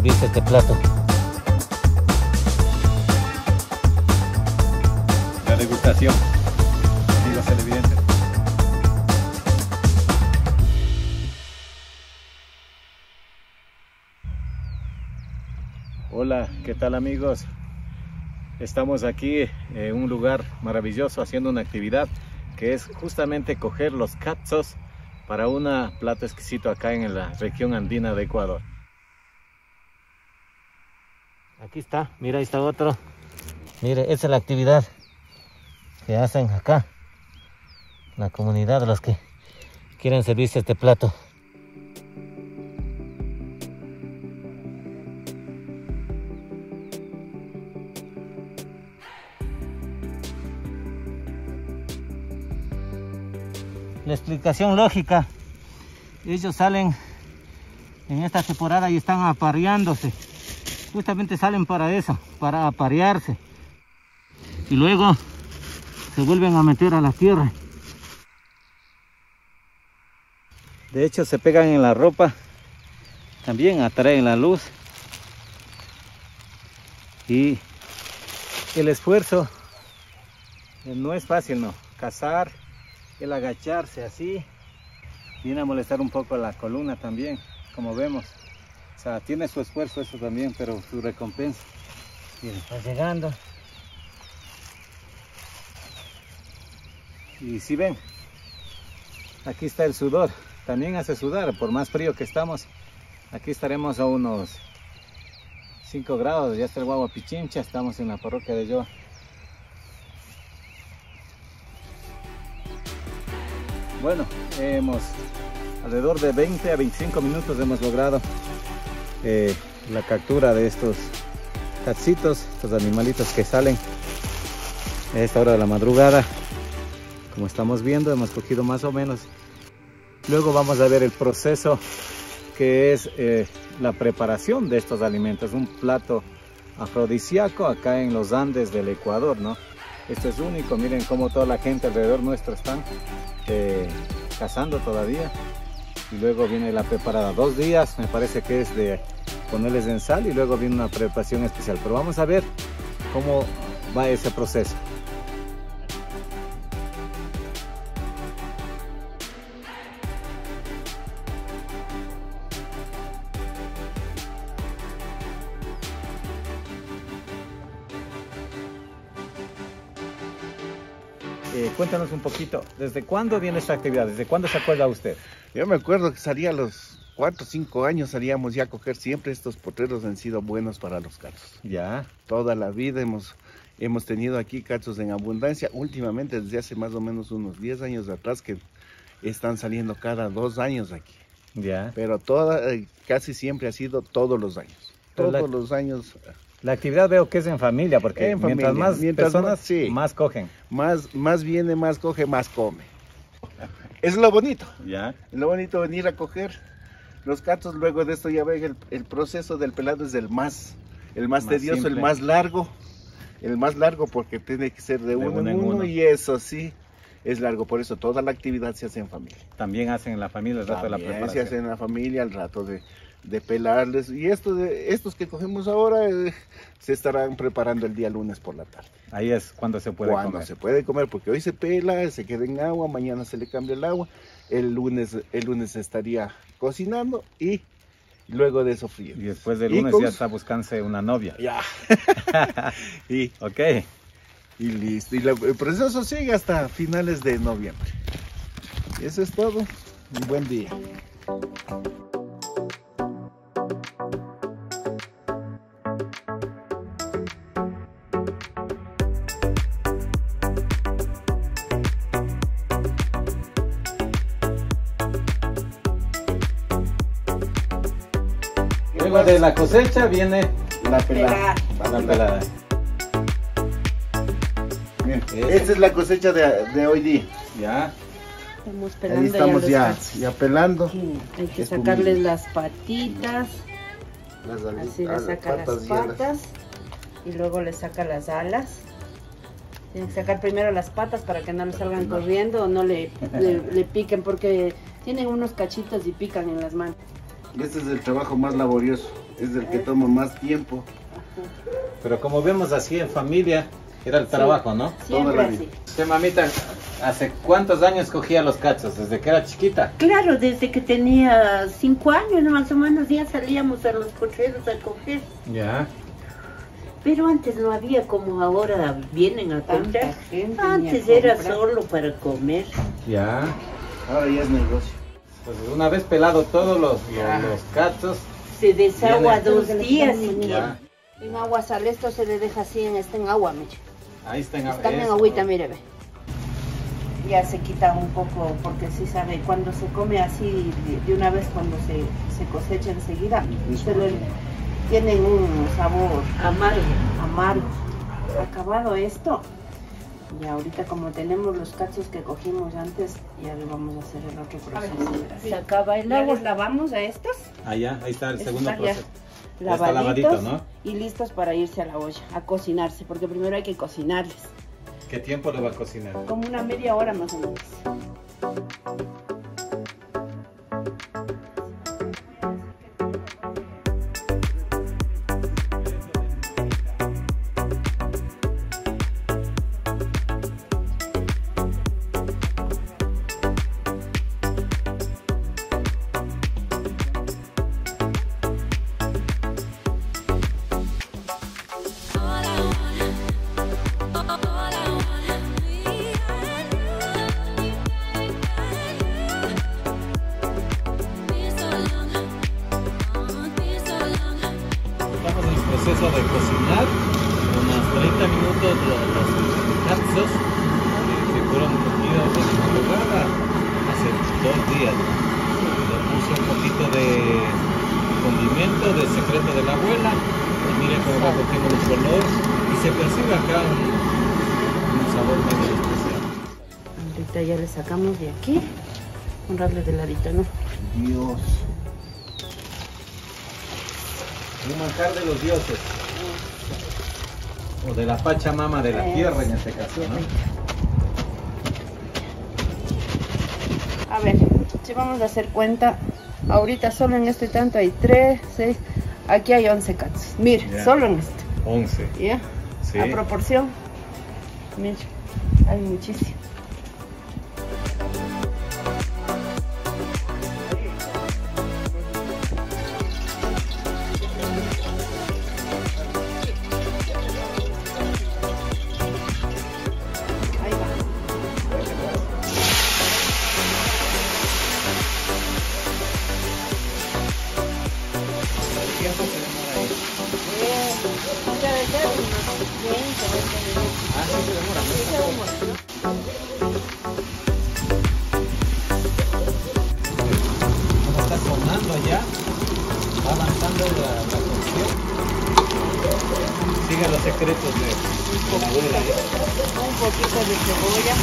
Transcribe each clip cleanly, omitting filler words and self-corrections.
servirse este plato. La degustación, amigos televidentes. Hola, ¿qué tal amigos? Estamos aquí en un lugar maravilloso haciendo una actividad que es justamente coger los catzos para un plato exquisito acá en la región andina de Ecuador. Aquí está, mira, ahí está otro. Mire, esa es la actividad que hacen acá, la comunidad, los que quieren servirse este plato. La explicación lógica, ellos salen en esta temporada y están apareándose, justamente salen para eso, para aparearse, y luego se vuelven a meter a la tierra. De hecho se pegan en la ropa, también atraen la luz, y el esfuerzo no es fácil, ¿no? Cazar, el agacharse así viene a molestar un poco la columna también, como vemos. O sea, tiene su esfuerzo eso también, pero su recompensa. Miren, está llegando. Y si ven, aquí está el sudor. También hace sudar, por más frío que estamos. Aquí estaremos a unos 5 grados. Ya está el Guagua Pichincha, estamos en la parroquia de Lloa. Bueno, hemos alrededor de 20 a 25 minutos hemos logrado la captura de estos catzitos, estos animalitos que salen a esta hora de la madrugada. Como estamos viendo, hemos cogido más o menos. Luego vamos a ver el proceso que es la preparación de estos alimentos. Un plato afrodisíaco acá en los Andes del Ecuador, ¿no? Esto es único, miren cómo toda la gente alrededor nuestro están cazando todavía. Y luego viene la preparada, 2 días me parece que es de ponerles en sal, y luego viene una preparación especial. Pero vamos a ver cómo va ese proceso. Cuéntanos un poquito, ¿desde cuándo viene esta actividad? ¿Desde cuándo se acuerda usted? Yo me acuerdo que salía a los 4 o 5 años, salíamos ya a coger siempre. Estos potreros han sido buenos para los catzos. Ya. Toda la vida hemos tenido aquí catzos en abundancia. Últimamente, desde hace más o menos unos 10 años atrás, que están saliendo cada 2 años aquí. Ya. Pero casi siempre ha sido todos los años. Todos los años. La actividad veo que es en familia, porque mientras más personas, sí, más cogen. Más viene, más coge, más come. Es lo bonito. ¿Ya? Es lo bonito venir a coger los catzos. Luego de esto ya ven, el proceso del pelado es el más tedioso, simple. el más largo porque tiene que ser de uno en uno, y eso sí es largo. Por eso toda la actividad se hace en familia. También hacen en la familia el rato de la preparación. Se hace en la familia el rato de pelarles, y estos que cogemos ahora se estarán preparando el día lunes por la tarde. Ahí es cuando se puede comer. Cuando se puede comer, porque hoy se pela, se queda en agua, mañana se le cambia el agua, el lunes se estaría cocinando y luego de eso friendo. Y después del lunes ya está buscándose una novia. Ya. Ok. Y listo. Y el proceso sigue hasta finales de noviembre. Eso es todo. Un buen día. Luego de la cosecha viene la pelada. Bien, esta es la cosecha de hoy día. Ya. Estamos pelando. Ahí estamos ya pelando. Sí, hay que sacarles las patitas. Así le saca las patas. Y luego le saca las alas. Tienen que sacar primero las patas para que no le salgan corriendo o no le piquen, porque tienen unos cachitos y pican en las manos. Este es el trabajo más laborioso. es el que toma más tiempo. Pero como vemos así en familia, era el trabajo, ¿no? Siempre así. Usted, mamita, ¿hace cuántos años cogía los cachos? ¿Desde que era chiquita? Claro, desde que tenía 5 años, más o menos, ya salíamos a los cocheros a coger. Ya. Pero antes no había como ahora vienen a comprar. Antes era solo para comer. Ya. Ahora ya es negocio. Entonces, una vez pelado todos los cachos, se desagua 2 días. En agua sale, esto se le deja así, está en agua, mi chico. Ahí está en agua. Está en agüita, mire, ve. Ya se quita un poco, porque sí sabe, cuando se come así de una vez, cuando se cosecha enseguida, pero tienen un sabor amargo. Amargo. Acabado esto, y ahorita como tenemos los cachos que cogimos antes, ya le vamos a hacer el otro proceso. Se acaba el agua. ¿Los lavamos a estos? Allá, ahí está el segundo proceso. Lavaditos, ¿no? Y listos para irse a la olla, a cocinarse, porque primero hay que cocinarles. ¿Qué tiempo lo va a cocinar? Como una media hora más o menos. De cocinar unos 30 minutos los cachos que fueron comidos de la madrugada hace 2 días. Le puse un poquito de condimento del secreto de la abuela y miren cómo va cogiendo el color y se percibe acá un sabor muy especial. Ahorita ya le sacamos de aquí un rable de ladito, ¿no? Dios. Un manjar de los dioses, o de la Pachamama de la tierra en este caso, ¿no? A ver, si vamos a hacer cuenta, ahorita solo en este tanto hay 3, 6, aquí hay 11 cachos. Mire, solo en este. 11. ¿Ya? Sí. A proporción, mire, hay muchísimo. Sigue los secretos de la abuela. Un poquito de cebolla.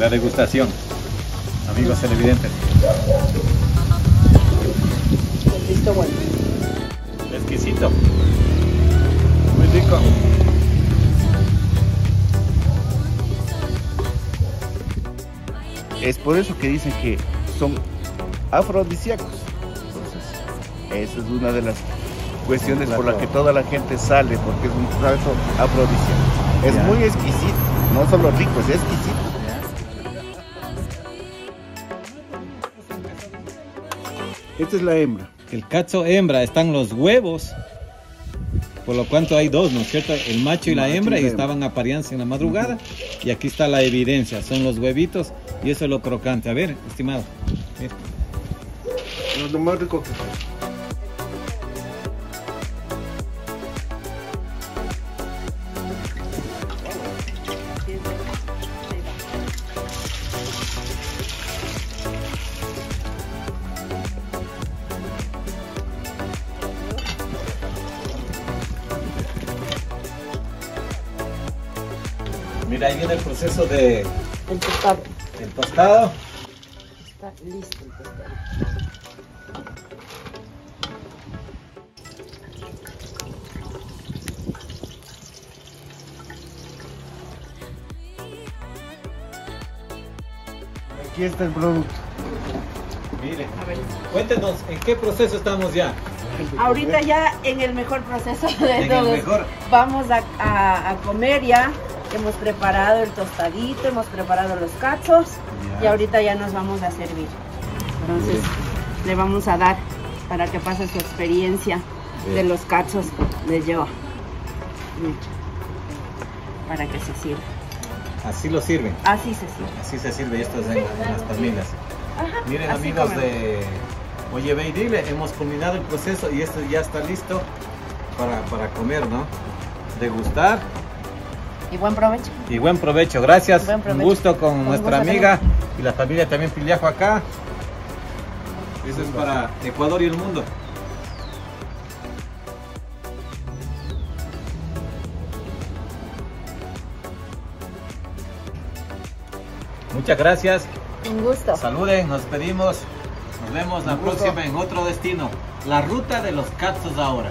La degustación, amigos televidentes. Listo, bueno. Exquisito. Muy rico. Es por eso que dicen que son afrodisíacos. Entonces, esa es una de las cuestiones por las que toda la gente sale, porque es un plato afrodisíaco. Es muy exquisito, no solo rico, es exquisito. Esta es la hembra. El cacho hembra, están los huevos, por lo cuanto hay 2, ¿no es cierto? El macho y la hembra, y estaban apareándose en la madrugada. Y aquí está la evidencia, son los huevitos y eso es lo crocante. A ver, estimado. Mira. Lo más rico que sea. Mira, ahí viene el proceso de... El tostado. está listo el pescado. Aquí está el producto. Mire, cuéntenos, ¿en qué proceso estamos ya? Ahorita ya en el mejor proceso de todos. Vamos a comer ya. Hemos preparado el tostadito, hemos preparado los catzos y ahorita ya nos vamos a servir. Entonces le vamos a dar para que pase su experiencia de los catzos de Lloa. Para que se sirva. Así lo sirven. Así se sirve. Así se sirve esto en las tablinas. Ajá, miren amigos de Oye Ve Y Dile, hemos culminado el proceso y esto ya está listo para comer, ¿no? Degustar. Y buen provecho. Y buen provecho, gracias. Buen provecho. Un gusto con nuestra amiga y la familia también Piliajo acá. Eso es para Ecuador y el mundo. Muchas gracias. Un gusto. Saluden, nos pedimos. Nos vemos la próxima en otro destino. La ruta de los catzos ahora.